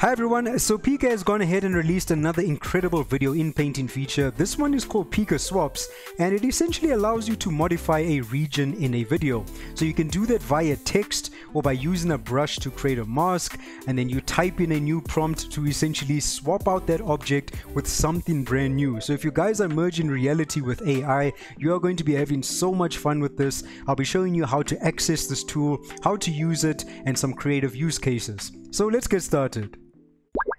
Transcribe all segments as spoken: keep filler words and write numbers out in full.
Hi everyone, so Pika has gone ahead and released another incredible video in painting feature. This one is called Pika Swaps, and it essentially allows you to modify a region in a video. So you can do that via text or by using a brush to create a mask, and then you type in a new prompt to essentially swap out that object with something brand new. So if you guys are merging reality with A I, you are going to be having so much fun with this. I'll be showing you how to access this tool, how to use it, and some creative use cases. So let's get started.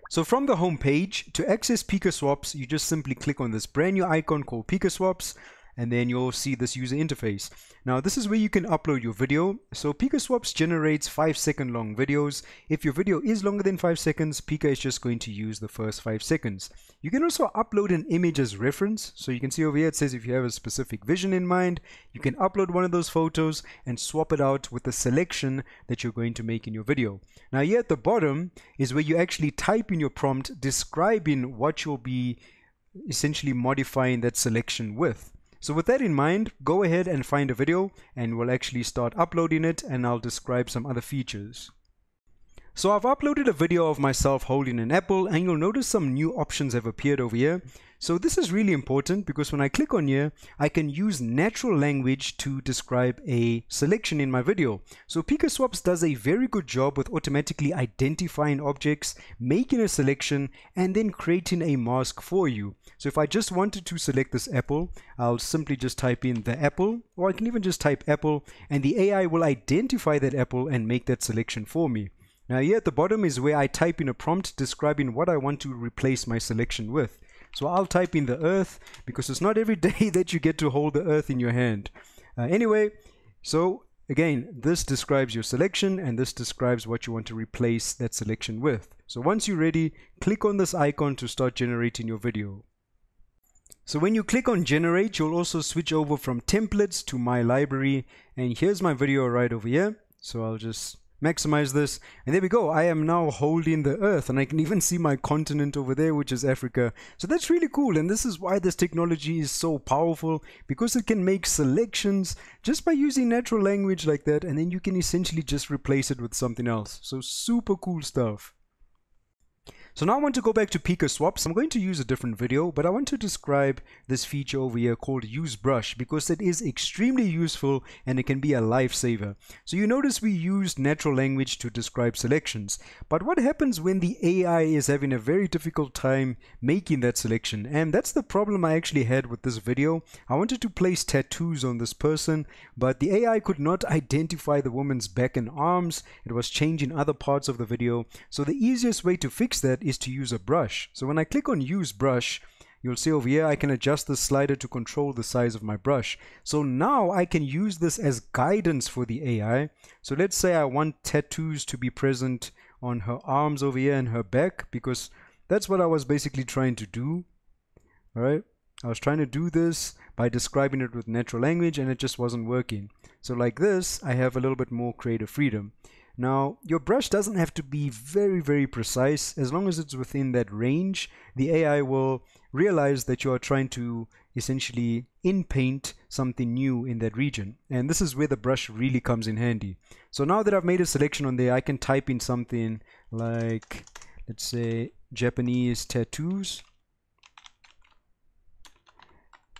So from the home page, to access Pika Swaps, you just simply click on this brand new icon called Pika Swaps, and then you'll see this user interface. Now this is where you can upload your video. So Pika Swaps generates five second long videos. If your video is longer than five seconds, Pika is just going to use the first five seconds. You can also upload an image as reference. So you can see over here it says if you have a specific vision in mind, you can upload one of those photos and swap it out with the selection that you're going to make in your video. Now here at the bottom is where you actually type in your prompt describing what you'll be essentially modifying that selection with. So with that in mind, go ahead and find a video and we'll actually start uploading it, and I'll describe some other features. So I've uploaded a video of myself holding an apple, and you'll notice some new options have appeared over here. So this is really important because when I click on here, I can use natural language to describe a selection in my video. So Pika Swaps does a very good job with automatically identifying objects, making a selection, and then creating a mask for you. So if I just wanted to select this apple, I'll simply just type in the apple, or I can even just type apple, and the A I will identify that apple and make that selection for me. Now here at the bottom is where I type in a prompt describing what I want to replace my selection with. So I'll type in the earth, because it's not every day that you get to hold the earth in your hand. Uh, anyway, so again, this describes your selection and this describes what you want to replace that selection with. So once you're ready, click on this icon to start generating your video. So when you click on generate, you'll also switch over from templates to my library. And here's my video right over here. So I'll just maximize this, and there we go. I am now holding the earth, and I can even see my continent over there, which is Africa. So that's really cool, and this is why this technology is so powerful, because it can make selections just by using natural language like that, and then you can essentially just replace it with something else. So super cool stuff. So now I want to go back to Pika Swaps. I'm going to use a different video, but I want to describe this feature over here called Use Brush, because it is extremely useful and it can be a lifesaver. So you notice we used natural language to describe selections. But what happens when the A I is having a very difficult time making that selection? And that's the problem I actually had with this video. I wanted to place tattoos on this person, but the A I could not identify the woman's back and arms. It was changing other parts of the video. So the easiest way to fix that is to use a brush. So when I click on use brush, you'll see over here I can adjust the slider to control the size of my brush. So now I can use this as guidance for the A I. So let's say I want tattoos to be present on her arms over here and her back, because that's what I was basically trying to do. All right, I was trying to do this by describing it with natural language and it just wasn't working. So like this, I have a little bit more creative freedom. Now, your brush doesn't have to be very, very precise. As long as it's within that range, the A I will realize that you are trying to essentially inpaint something new in that region. And this is where the brush really comes in handy. So now that I've made a selection on there, I can type in something like, let's say, Japanese tattoos.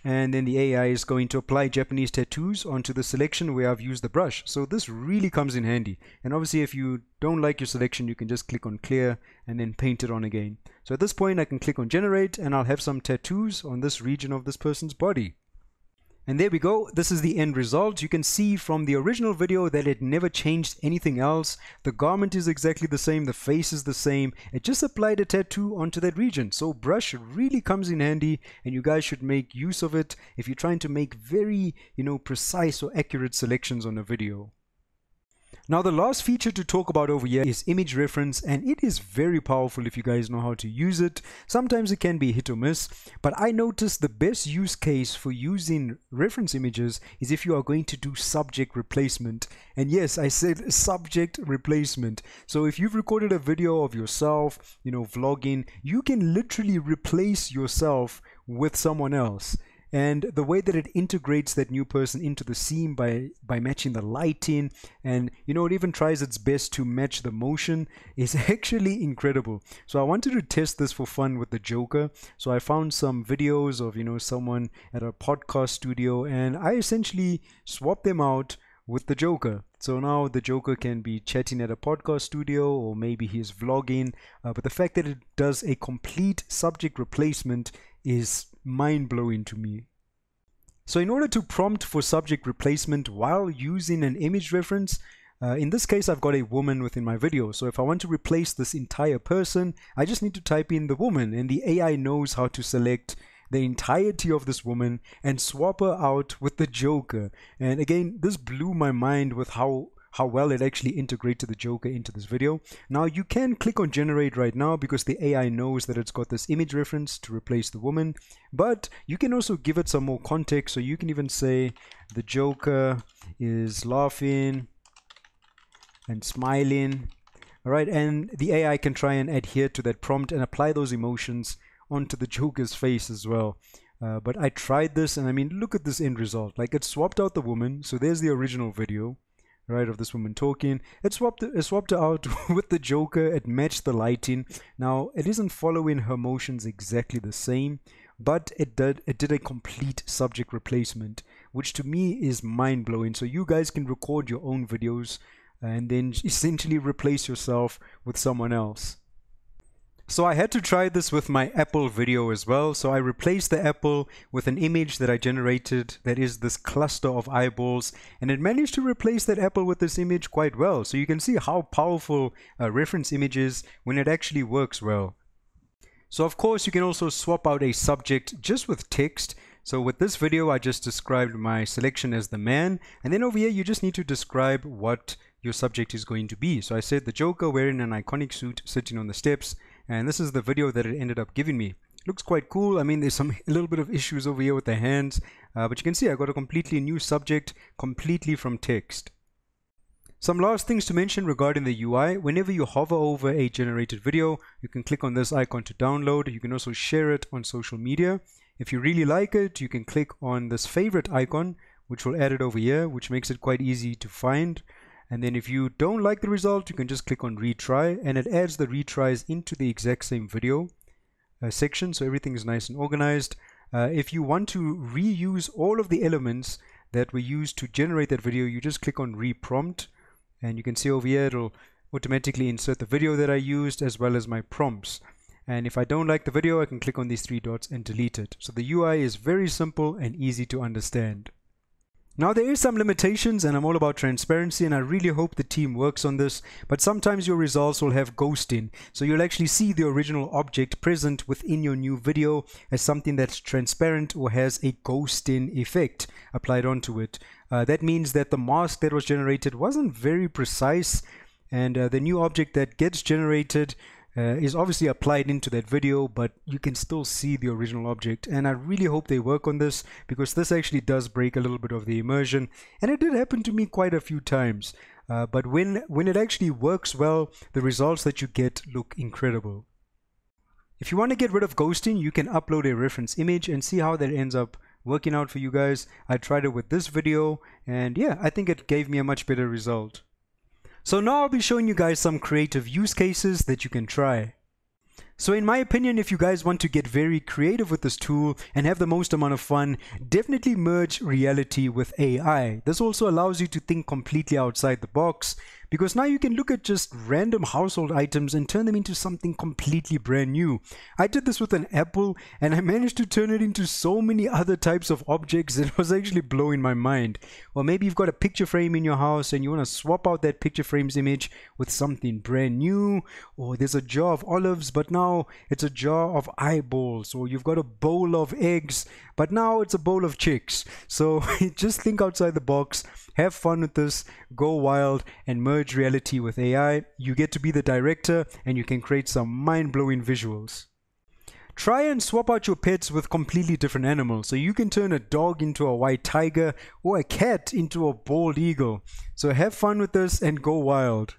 And then the A I is going to apply Japanese tattoos onto the selection where I've used the brush. So this really comes in handy. And obviously if you don't like your selection, you can just click on clear and then paint it on again. So at this point I can click on generate and I'll have some tattoos on this region of this person's body. And there we go. This is the end result. You can see from the original video that it never changed anything else. The garment is exactly the same. The face is the same. It just applied a tattoo onto that region. So brush really comes in handy and you guys should make use of it if you're trying to make very, you know, precise or accurate selections on a video. Now the last feature to talk about over here is image reference, and it is very powerful if you guys know how to use it. Sometimes it can be hit or miss, but I noticed the best use case for using reference images is if you are going to do subject replacement. And yes, I said subject replacement. So if you've recorded a video of yourself, you know, vlogging, you can literally replace yourself with someone else. And the way that it integrates that new person into the scene by by matching the lighting, and you know, it even tries its best to match the motion, is actually incredible. So I wanted to test this for fun with the Joker. So I found some videos of, you know, someone at a podcast studio, and I essentially swapped them out with the Joker. So now the Joker can be chatting at a podcast studio, or maybe he's vlogging, uh, but the fact that it does a complete subject replacement is mind-blowing to me. So in order to prompt for subject replacement while using an image reference, uh, in this case I've got a woman within my video. So if I want to replace this entire person, I just need to type in the woman, and the A I knows how to select the entirety of this woman and swap her out with the Joker. And again, this blew my mind with how how well it actually integrated the Joker into this video. Now you can click on generate right now because the A I knows that it's got this image reference to replace the woman, but you can also give it some more context. So you can even say the Joker is laughing and smiling. All right, and the A I can try and adhere to that prompt and apply those emotions onto the Joker's face as well. Uh, but I tried this, and I mean, look at this end result. Like, it swapped out the woman. So there's the original video, right, of this woman talking. It swapped it swapped her out with the Joker. It matched the lighting. Now it isn't following her motions exactly the same, but it did it did a complete subject replacement, which to me is mind-blowing. So you guys can record your own videos and then essentially replace yourself with someone else. So I had to try this with my Apple video as well. So I replaced the apple with an image that I generated that is this cluster of eyeballs, and it managed to replace that apple with this image quite well. So you can see how powerful a reference image is when it actually works well. So of course you can also swap out a subject just with text. So with this video I just described my selection as the man, and then over here you just need to describe what your subject is going to be. So I said the Joker wearing an iconic suit sitting on the steps. And this is the video that it ended up giving me. Looks quite cool. I mean, there's some a little bit of issues over here with the hands, uh, but you can see I got a completely new subject, completely from text. Some last things to mention regarding the U I. Whenever you hover over a generated video, you can click on this icon to download. You can also share it on social media. If you really like it, you can click on this favorite icon, which will add it over here, which makes it quite easy to find. And then if you don't like the result, you can just click on retry, and it adds the retries into the exact same video uh, section. So everything is nice and organized. Uh, if you want to reuse all of the elements that were used to generate that video, you just click on reprompt, and you can see over here it'll automatically insert the video that I used as well as my prompts. And if I don't like the video, I can click on these three dots and delete it. So the U I is very simple and easy to understand. Now there is some limitations, and I'm all about transparency, and I really hope the team works on this, but sometimes your results will have ghosting. So you'll actually see the original object present within your new video as something that's transparent or has a ghosting effect applied onto it. Uh, that means that the mask that was generated wasn't very precise, and uh, the new object that gets generated Uh, is obviously applied into that video, but you can still see the original object. And I really hope they work on this, because this actually does break a little bit of the immersion, and it did happen to me quite a few times. Uh, but when when it actually works well, the results that you get look incredible. If you want to get rid of ghosting, you can upload a reference image and see how that ends up working out for you guys. I tried it with this video, and yeah, I think it gave me a much better result. So now I'll be showing you guys some creative use cases that you can try. So in my opinion, if you guys want to get very creative with this tool and have the most amount of fun, definitely merge reality with A I. This also allows you to think completely outside the box, because now you can look at just random household items and turn them into something completely brand new. I did this with an apple, and I managed to turn it into so many other types of objects. It was actually blowing my mind. Or maybe you've got a picture frame in your house and you want to swap out that picture frame's image with something brand new. Or there's a jar of olives, but now it's a jar of eyeballs. Or you've got a bowl of eggs, but now it's a bowl of chicks. So just think outside the box, have fun with this, go wild, and merge reality with A I. You get to be the director, and you can create some mind-blowing visuals. Try and swap out your pets with completely different animals. So you can turn a dog into a white tiger, or a cat into a bald eagle. So have fun with this and go wild.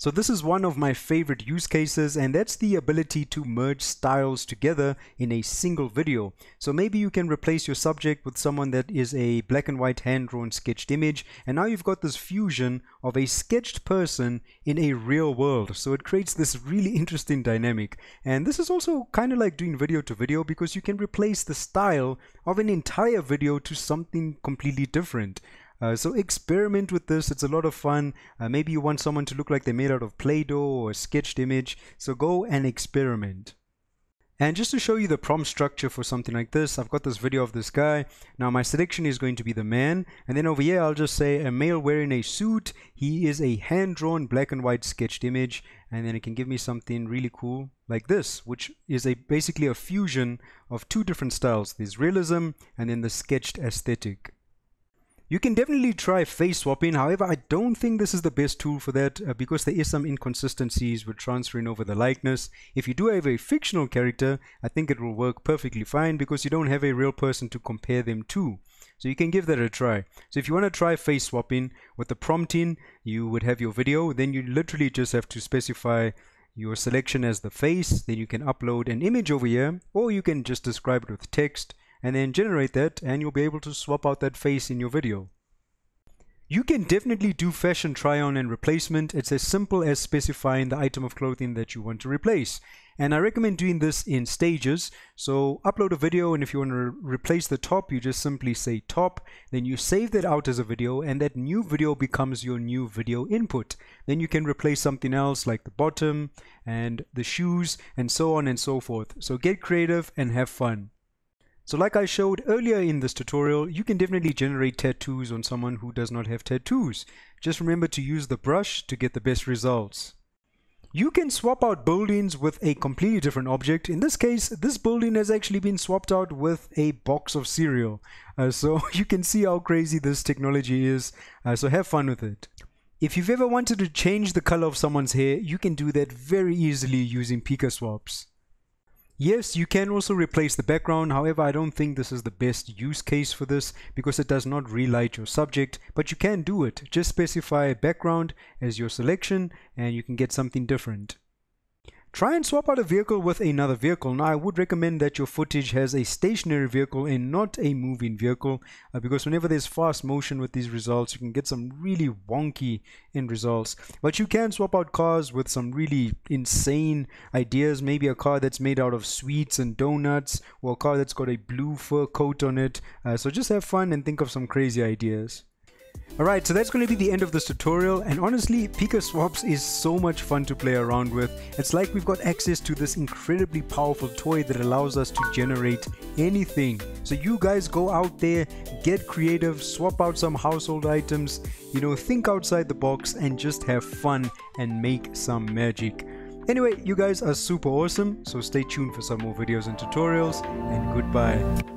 So this is one of my favorite use cases, and that's the ability to merge styles together in a single video. So maybe you can replace your subject with someone that is a black and white hand-drawn sketched image, and now you've got this fusion of a sketched person in a real world. So it creates this really interesting dynamic. And this is also kind of like doing video to video, because you can replace the style of an entire video to something completely different. Uh, so experiment with this, it's a lot of fun. Uh, maybe you want someone to look like they're made out of Play-Doh or a sketched image, so go and experiment. And just to show you the prompt structure for something like this, I've got this video of this guy. Now my selection is going to be the man, and then over here I'll just say a male wearing a suit. He is a hand-drawn black and white sketched image, and then it can give me something really cool like this, which is a basically a fusion of two different styles. There's realism and then the sketched aesthetic. You can definitely try face swapping, however I don't think this is the best tool for that uh, because there is some inconsistencies with transferring over the likeness. If you do have a fictional character, I think it will work perfectly fine because you don't have a real person to compare them to. So you can give that a try. So if you want to try face swapping, with the prompting you would have your video, then you literally just have to specify your selection as the face, then you can upload an image over here, or you can just describe it with text, and then generate that, and you'll be able to swap out that face in your video. You can definitely do fashion try-on and replacement. It's as simple as specifying the item of clothing that you want to replace. And I recommend doing this in stages. So upload a video, and if you want to re replace the top, you just simply say top, then you save that out as a video, and that new video becomes your new video input. Then you can replace something else like the bottom and the shoes and so on and so forth. So get creative and have fun. So like I showed earlier in this tutorial, you can definitely generate tattoos on someone who does not have tattoos. Just remember to use the brush to get the best results. You can swap out buildings with a completely different object. In this case, this building has actually been swapped out with a box of cereal. Uh, so you can see how crazy this technology is. Uh, so have fun with it. If you've ever wanted to change the color of someone's hair, you can do that very easily using Pika Swaps. Yes, you can also replace the background, however I don't think this is the best use case for this because it does not relight your subject, but you can do it. Just specify a background as your selection and you can get something different. Try and swap out a vehicle with another vehicle. Now I would recommend that your footage has a stationary vehicle and not a moving vehicle uh, because whenever there's fast motion with these results you can get some really wonky end results. But you can swap out cars with some really insane ideas. Maybe a car that's made out of sweets and donuts, or a car that's got a blue fur coat on it. Uh, so just have fun and think of some crazy ideas. Alright, so that's going to be the end of this tutorial, and honestly Pika Swaps is so much fun to play around with. It's like we've got access to this incredibly powerful toy that allows us to generate anything. So you guys go out there, get creative, swap out some household items, you know, think outside the box and just have fun and make some magic. Anyway, you guys are super awesome, so stay tuned for some more videos and tutorials, and goodbye.